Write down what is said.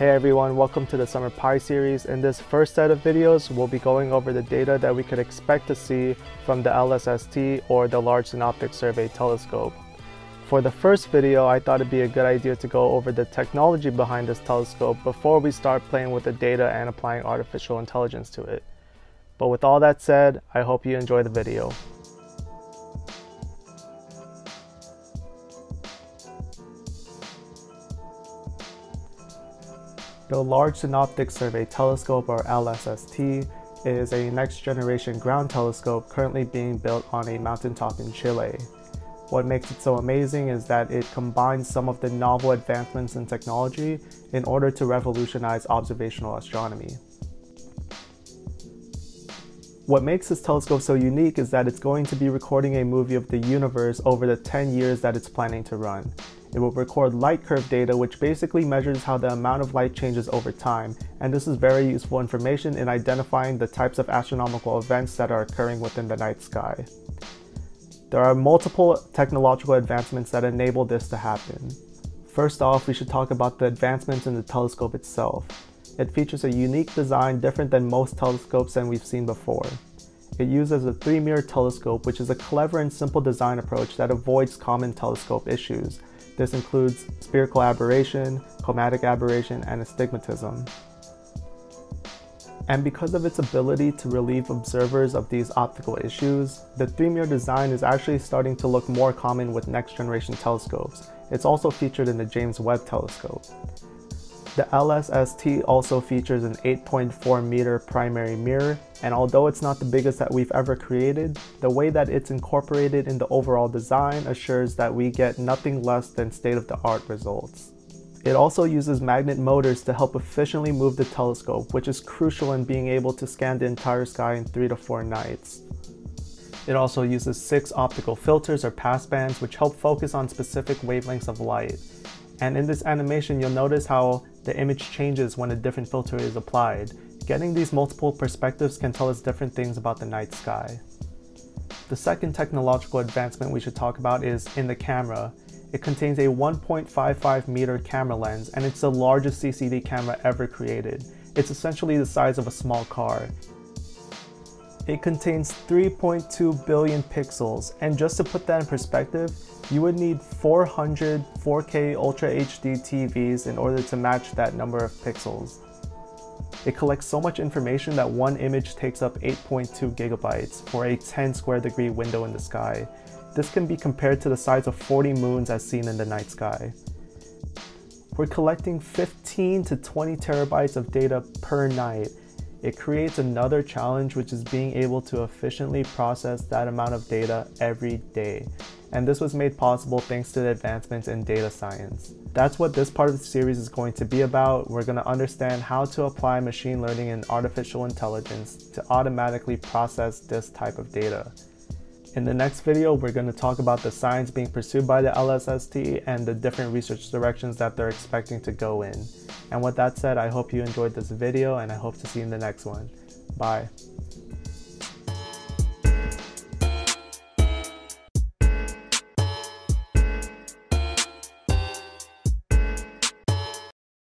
Hey everyone, welcome to the Summer PAI series. In this first set of videos, we'll be going over the data that we could expect to see from the LSST or the Large Synoptic Survey Telescope. For the first video, I thought it'd be a good idea to go over the technology behind this telescope before we start playing with the data and applying artificial intelligence to it. But with all that said, I hope you enjoy the video. The Large Synoptic Survey Telescope, or LSST, is a next-generation ground telescope currently being built on a mountaintop in Chile. What makes it so amazing is that it combines some of the novel advancements in technology in order to revolutionize observational astronomy. What makes this telescope so unique is that it's going to be recording a movie of the universe over the 10 years that it's planning to run. It will record light curve data, which basically measures how the amount of light changes over time, and this is very useful information in identifying the types of astronomical events that are occurring within the night sky. There are multiple technological advancements that enable this to happen. First off, we should talk about the advancements in the telescope itself. It features a unique design different than most telescopes that we've seen before. It uses a three-mirror telescope, which is a clever and simple design approach that avoids common telescope issues. This includes spherical aberration, chromatic aberration, and astigmatism. And because of its ability to relieve observers of these optical issues, the three-mirror design is actually starting to look more common with next-generation telescopes. It's also featured in the James Webb telescope. The LSST also features an 8.4-meter primary mirror, and although it's not the biggest that we've ever created, the way that it's incorporated in the overall design assures that we get nothing less than state-of-the-art results. It also uses magnet motors to help efficiently move the telescope, which is crucial in being able to scan the entire sky in 3 to 4 nights. It also uses 6 optical filters or passbands, which help focus on specific wavelengths of light. And in this animation, you'll notice how the image changes when a different filter is applied. Getting these multiple perspectives can tell us different things about the night sky. The second technological advancement we should talk about is in the camera. It contains a 1.55-meter camera lens, and it's the largest CCD camera ever created. It's essentially the size of a small car. It contains 3.2 billion pixels, and just to put that in perspective, you would need 400 4K Ultra HD TVs in order to match that number of pixels. It collects so much information that one image takes up 8.2 gigabytes for a 10 square degree window in the sky. This can be compared to the size of 40 moons as seen in the night sky. We're collecting 15 to 20 terabytes of data per night. It creates another challenge, which is being able to efficiently process that amount of data every day. And this was made possible thanks to the advancements in data science. That's what this part of the series is going to be about. We're going to understand how to apply machine learning and artificial intelligence to automatically process this type of data. In the next video, we're going to talk about the science being pursued by the LSST and the different research directions that they're expecting to go in. And with that said, I hope you enjoyed this video, and I hope to see you in the next one. Bye.